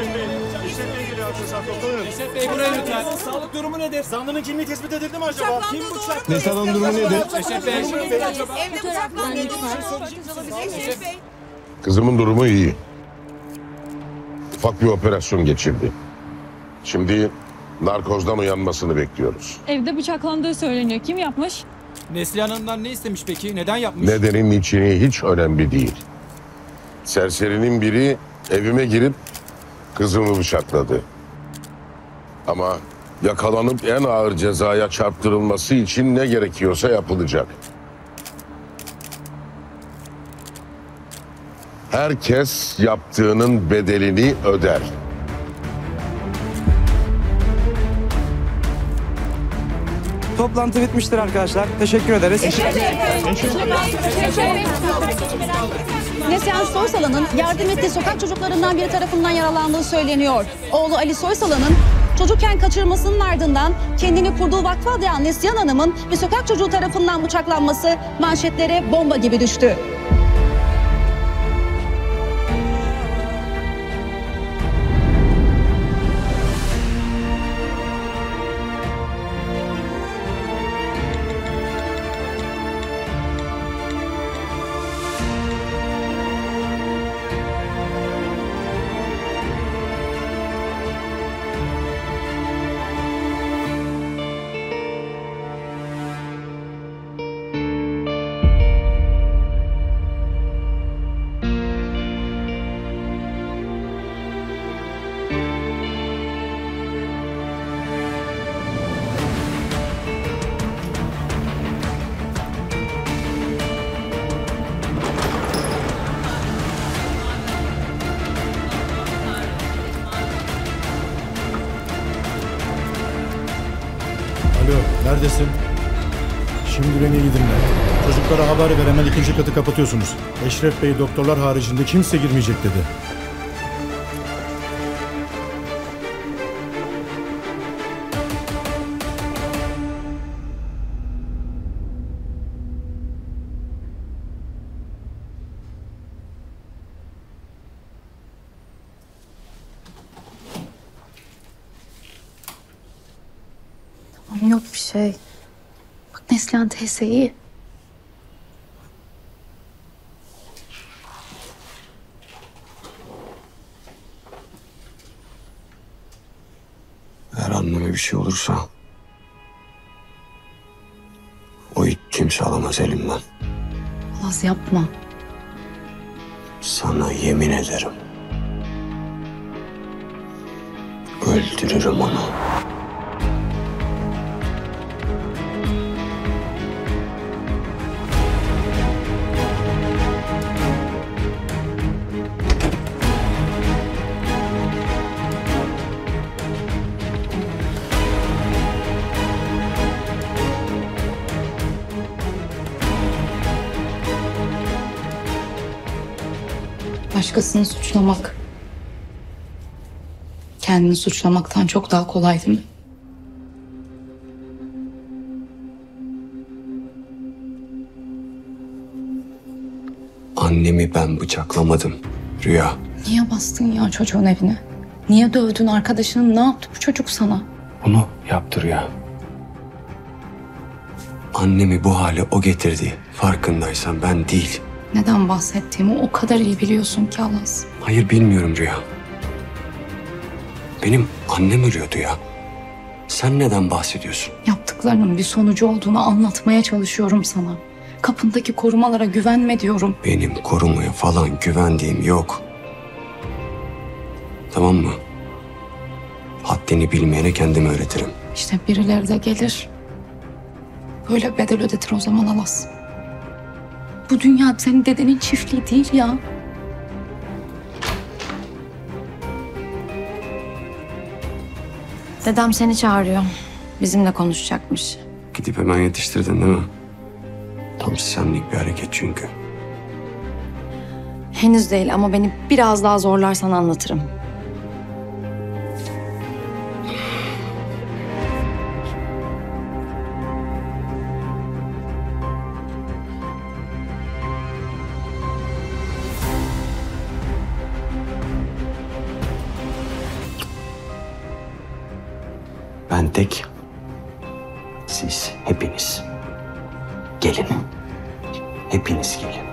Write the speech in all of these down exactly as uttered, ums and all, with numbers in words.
Eşref Bey, Eşref Bey geliyor arkadaşlar, toplanın. Eşref Bey buraya lütfen. Sağlık durumu nedir? Zanlının kimliği tespit edildi mi acaba? Kim bıçaklandı? Neslihan'ın durumu nedir? Eşref Bey. Evde bıçaklandı. Eşref Bey. Kızımın durumu iyi. Ufak bir operasyon geçirdi. Şimdi narkozdan uyanmasını bekliyoruz. Evde bıçaklandığı söyleniyor. Kim yapmış? Neslihan Hanım'dan ne istemiş peki? Neden yapmış? Nedenin içini hiç önemli değil. Serserinin biri evime girip kızımı bıçakladı. Ama yakalanıp en ağır cezaya çarptırılması için ne gerekiyorsa yapılacak. Herkes yaptığının bedelini öder. Toplantı bitmiştir arkadaşlar. Teşekkür ederiz. Neslihan Soysalan'ın yardım ettiği sokak çocuklarından biri tarafından yaralandığı söyleniyor. Oğlu Ali Soysalan'ın çocukken kaçırmasının ardından kendini kurduğu vakfa adayan Neslihan Hanım'ın bir sokak çocuğu tarafından bıçaklanması manşetlere bomba gibi düştü. Neredesin? Şimdi beni iyi dinle. Çocuklara haber ver, hemen ikinci katı kapatıyorsunuz. Eşref Bey doktorlar haricinde kimse girmeyecek dedi. Yok bir şey. Bak Neslihan teyze iyi. Eğer anneme bir şey olursa o hiç kimse alamaz elimden. Alaz yapma. Sana yemin ederim. Öldürürüm onu. Başkasını suçlamak, kendini suçlamaktan çok daha kolay değil mi? Annemi ben bıçaklamadım Rüya. Niye bastın ya çocuğun evine? Niye dövdün arkadaşını? Ne yaptı bu çocuk sana? Bunu yaptı Rüya. Annemi bu hale o getirdi. Farkındaysan ben değil. Neden bahsettiğimi o kadar iyi biliyorsun ki Alaz. Hayır bilmiyorum Rüya. Benim annem ölüyordu ya. Sen neden bahsediyorsun? Yaptıklarının bir sonucu olduğunu anlatmaya çalışıyorum sana. Kapındaki korumalara güvenme diyorum. Benim korumaya falan güvendiğim yok. Tamam mı? Haddini bilmeyene kendimi öğretirim. İşte birileri de gelir. Böyle bedel ödetir o zaman Alaz. Bu dünya senin dedenin çiftliği değil ya. Dedem seni çağırıyor. Bizimle konuşacakmış. Gidip hemen yetiştirdin değil mi? Tam senlik bir hareket çünkü. Henüz değil ama beni biraz daha zorlarsan anlatırım. Ben tek, siz hepiniz gelin. Hepiniz gelin.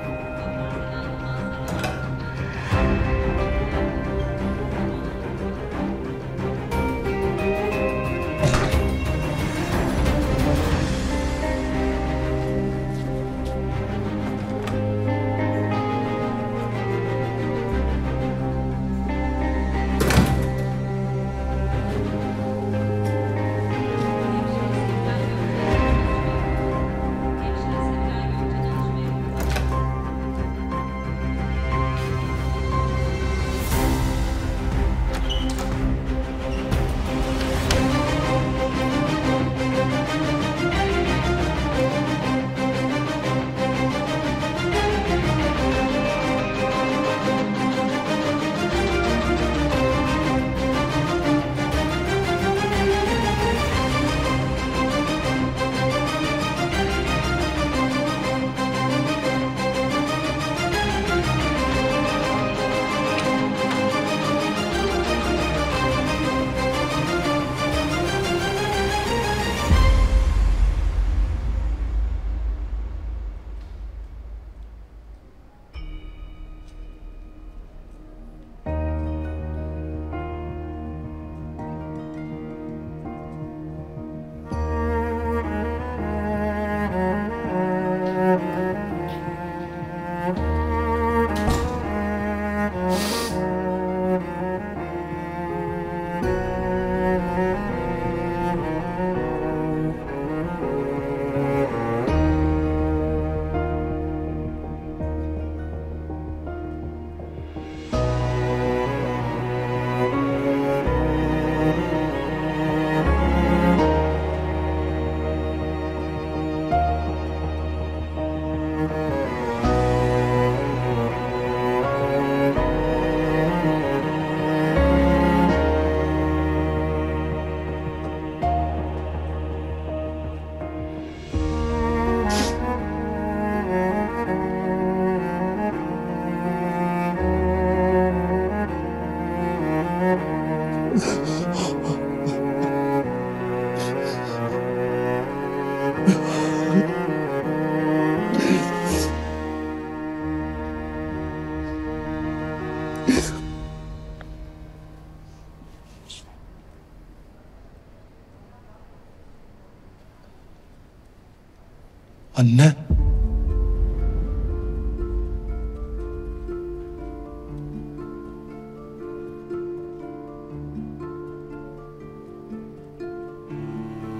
Anne.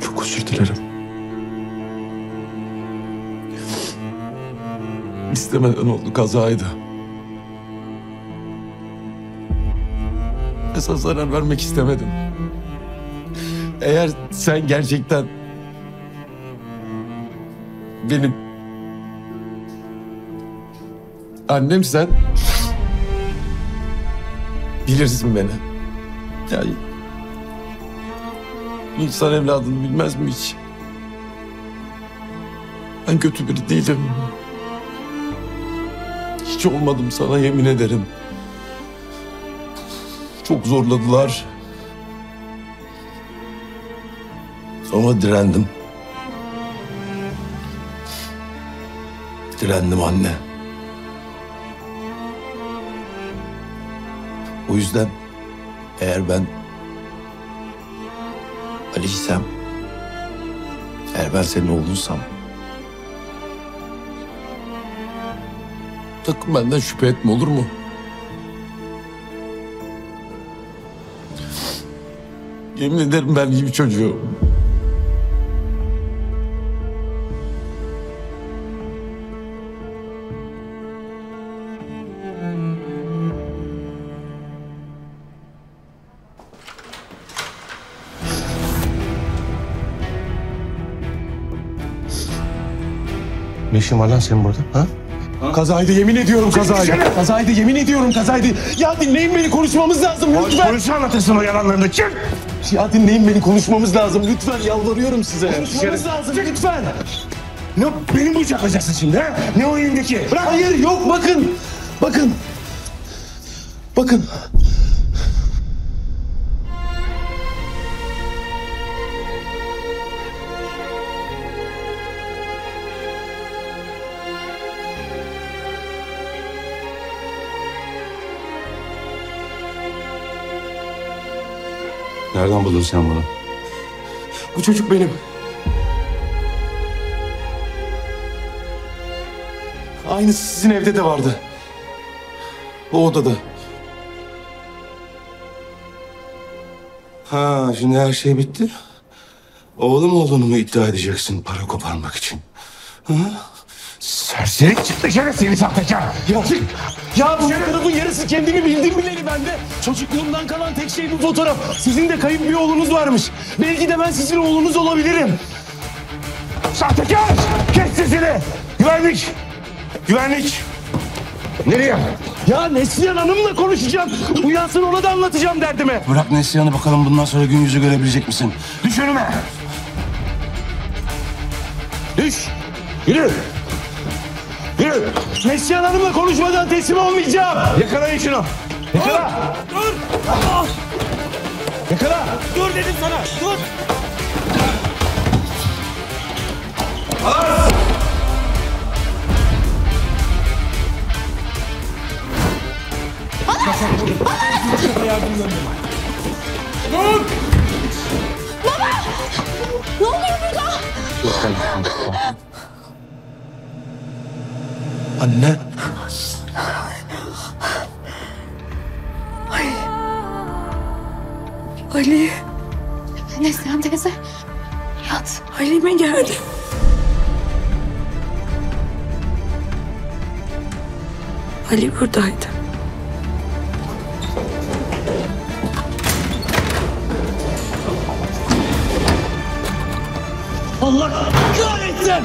Çok özür dilerim. İstemeden oldu, kazaydı. Esas zarar vermek istemedim. Eğer sen gerçekten benim annem, sen bilirsin beni. Yani insan evladını bilmez mi hiç? Ben kötü biri değilim. Hiç olmadım, sana yemin ederim. Çok zorladılar. Ama direndim. Direndim anne. O yüzden eğer ben Ali'ysem, eğer ben senin oğlunsam, sakın benden şüphe etme, olur mu? Yemin ederim ben iyi bir çocuğum. Ne işin var lan senin burada? Ha? Ha? Kazaydı, yemin ediyorum kazaydı. Kazaydı, yemin ediyorum kazaydı. Ya dinleyin beni, konuşmamız lazım lütfen. Polise anlatırsın o yalanlarını, çık! Ya dinleyin beni, konuşmamız lazım lütfen, yalvarıyorum size. Konuşmamız lazım lütfen. Ne, beni bıçaklayacaksın şimdi ha? Ne o elimdeki? Bırak. Hayır, yok, bakın. Bakın. Bakın. Nereden buldun sen bunu? Bu çocuk benim. Aynısı sizin evde de vardı. O odada. Ha, şimdi her şey bitti. Oğlum olduğunu mu iddia edeceksin para koparmak için? Ha? Serseri çık dışarı seni sahtekar. Ya çık. Ya bu fotoğrafın yarısı kendimi bildim bileli bende. Çocukluğumdan kalan tek şey bu fotoğraf. Sizin de kayıp bir oğlunuz varmış. Belki de ben sizin oğlunuz olabilirim. Sahtekar! Kes sesini! Güvenlik! Güvenlik! Nereye? Ya Neslihan Hanım'la konuşacağım. Uyansın, ona da anlatacağım derdimi. Bırak Neslihan'ı bakalım, bundan sonra gün yüzü görebilecek misin? Düş önüme! Düş! Yürü! Yürü! Neslihan Hanım'la konuşmadan teslim olmayacağım. Yakalayın şunu. Yakala! Dur! Dur. Ah. Yakala! Dur dedim sana! Dur! Alaz! Alaz! Dur! Baba! Ne oluyor burada? Anne. Ay. Ali. Neslihan teyze. Yat. Halime geldi. Ali buradaydı. Allah kahretsin!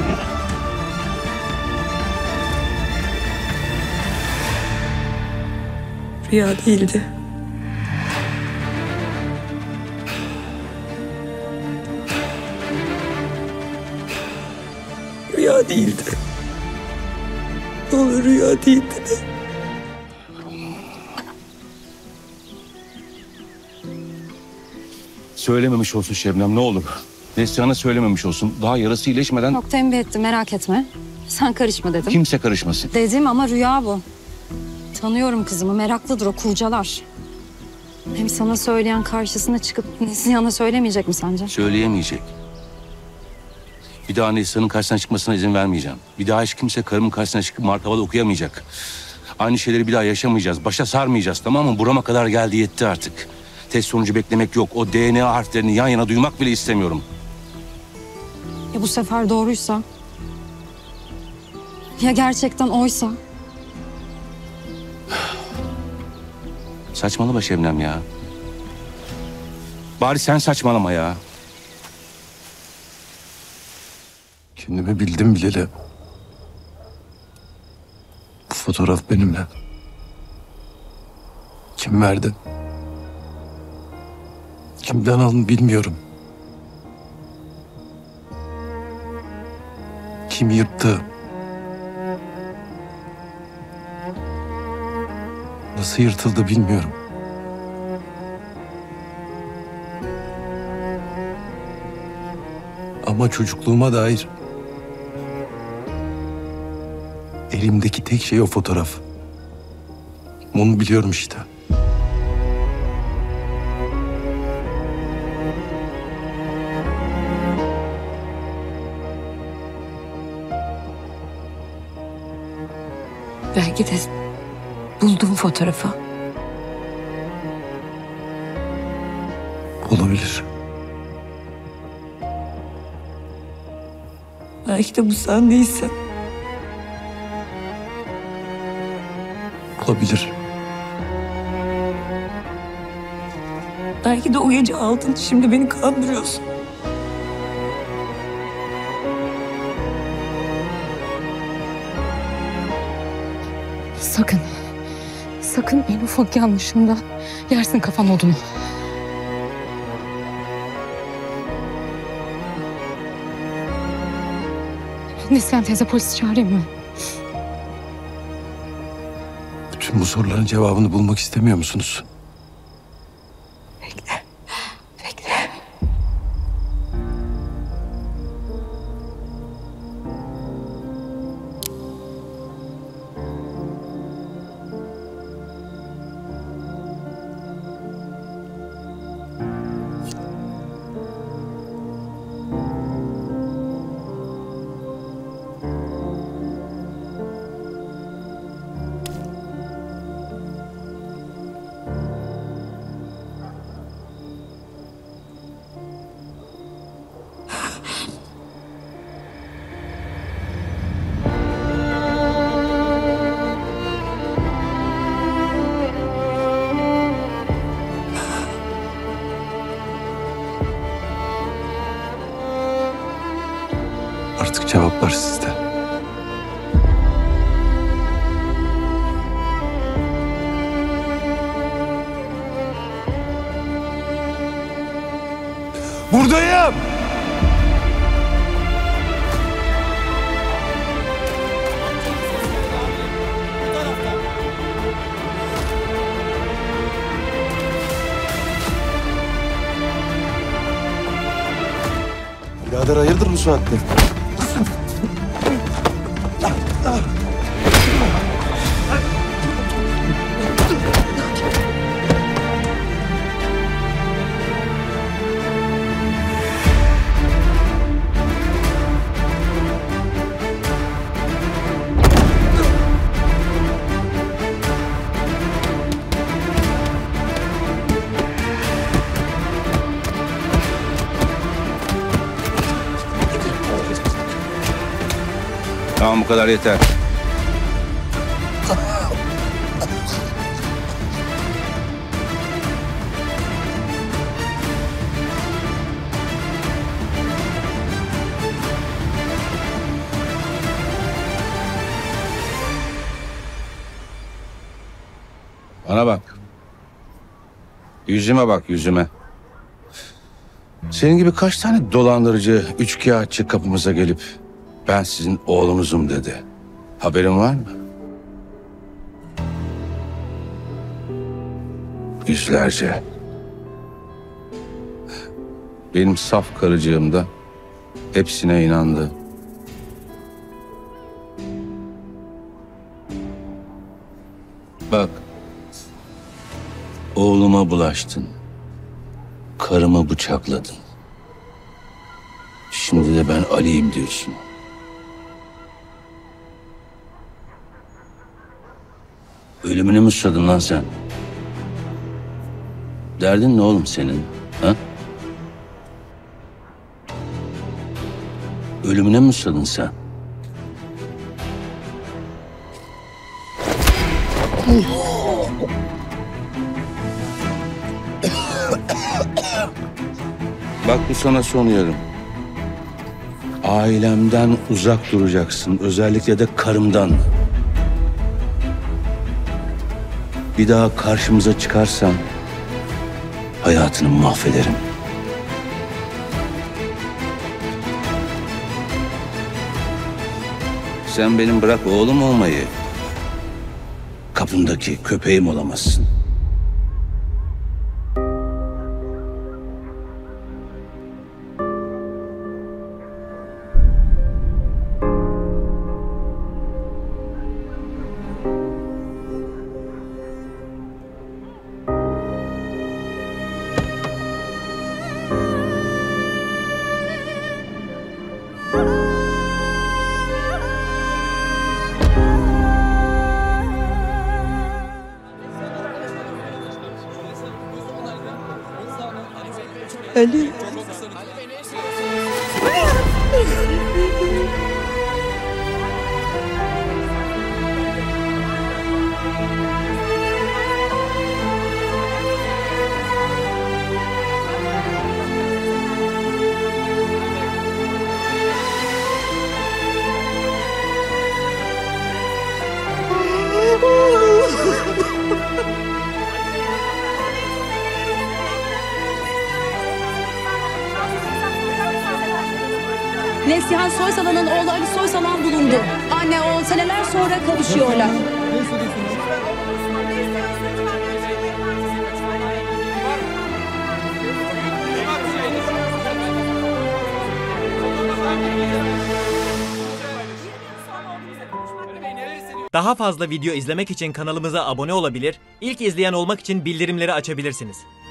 Rüya değildi. Rüya değildi. Ne olur rüya değildi. Söylememiş olsun Şebnem, ne olur. Neslihan'a söylememiş olsun. Daha yarası iyileşmeden... Çok tembih ettim, merak etme. Sen karışma dedim. Kimse karışmasın. Dedim ama rüya bu. Tanıyorum kızımı, meraklıdır o, kurcalar. Hem sana söyleyen karşısına çıkıp Neslihan'a söylemeyecek mi sence? Söyleyemeyecek. Bir daha Neslihan'ın karşısına çıkmasına izin vermeyeceğim. Bir daha hiç kimse karımın karşısına çıkıp martavada okuyamayacak. Aynı şeyleri bir daha yaşamayacağız, başa sarmayacağız, tamam mı? Burama kadar geldi, yetti artık. Test sonucu beklemek yok, o D N A harflerini yan yana duymak bile istemiyorum. Ya bu sefer doğruysa? Ya gerçekten oysa? Saçmalama Şebnem ya. Bari sen saçmalama ya. Kendimi bildim bileli. Bu fotoğraf benimle. Kim verdi? Kimden aldın bilmiyorum. Kim yırttı? Nasıl yırtıldı bilmiyorum. Ama çocukluğuma dair elimdeki tek şey o fotoğraf. Onu biliyorum işte. Belki de buldum fotoğrafı. Olabilir. Belki de bu sen değilsin. Olabilir. Belki de o gece aldın, şimdi beni kandırıyorsun. Sakın, sakın en ufak yanlışımda yersin kafam odunu. Neslihan teyze, polisi çağırayım mı? Bütün bu soruların cevabını bulmak istemiyor musunuz? Bekle, bekle. Artık cevaplar sizde. Buradayım. Birader hayırdır bu saatte? Tamam, bu kadar yeter. Bana bak. Yüzüme bak, yüzüme. Senin gibi kaç tane dolandırıcı, üçkağıtçı kapımıza gelip ben sizin oğlunuzum dedi. Haberin var mı? Yüzlerce. Benim saf karıcığım da hepsine inandı. Bak, oğluma bulaştın. Karımı bıçakladın. Şimdi de ben Ali'yim diyorsun. Ölümünü mü susadın lan sen? Derdin ne oğlum senin? Ha? Ölümüne mi susadın sen? Bak bu sana son uyarım. Ailemden uzak duracaksın. Özellikle de karımdan. Bir daha karşımıza çıkarsan hayatını mahvederim. Sen benim bırak oğlum olmayı, kapımdaki köpeğim olamazsın. Ali. Neslihan Soysalan'ın oğlu Ali Soysalan bulundu. Anne oğul seneler sonra kavuşuyorlar. Daha fazla video izlemek için kanalımıza abone olabilir, ilk izleyen olmak için bildirimleri açabilirsiniz.